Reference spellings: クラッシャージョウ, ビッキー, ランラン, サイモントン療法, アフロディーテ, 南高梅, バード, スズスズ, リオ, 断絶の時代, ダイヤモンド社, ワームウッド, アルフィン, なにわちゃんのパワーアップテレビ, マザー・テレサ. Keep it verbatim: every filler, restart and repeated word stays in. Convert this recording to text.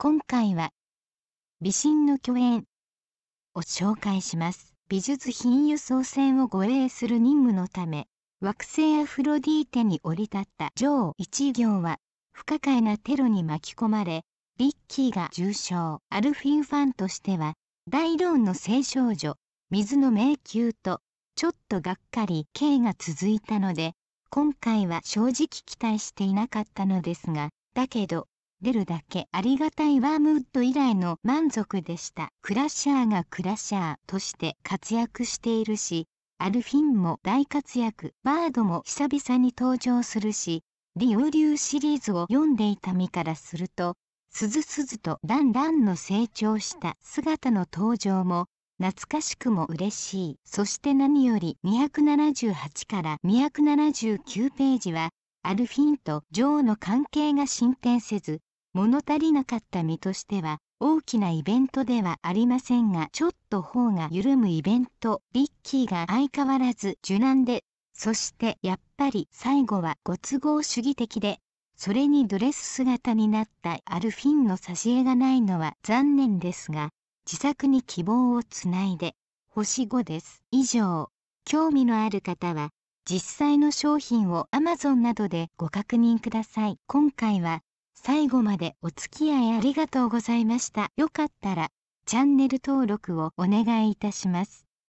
今回は美人の巨猿を紹介します。美術品輸送船を護衛する任務のため惑星アフロディーテに降り立ったジョー一行は不可解なテロに巻き込まれビッキーが重傷。アルフィンファンとしては大ローンの青少女水の迷宮とちょっとがっかり K が続いたので今回は正直期待していなかったのですが、だけど出るだけありがたいワームウッド以来の満足でした。クラッシャーがクラッシャーとして活躍しているし、アルフィンも大活躍、バードも久々に登場するし、リオ流シリーズを読んでいた身からすると、スズスズとランランの成長した姿の登場も、懐かしくも嬉しい。そして何よりにひゃくななじゅうはちからにひゃくななじゅうきゅうページは、アルフィンとジョーの関係が進展せず、物足りなかった身としては大きなイベントではありませんが、ちょっと頬が緩むイベント。ビッキーが相変わらず柔軟で、そしてやっぱり最後はご都合主義的で、それにドレス姿になったアルフィンの挿絵がないのは残念ですが、自作に希望をつないで星ごです。以上、興味のある方は実際の商品を アマゾン などでご確認ください。今回は最後までお付き合いありがとうございました。よかったらチャンネル登録をお願いいたします。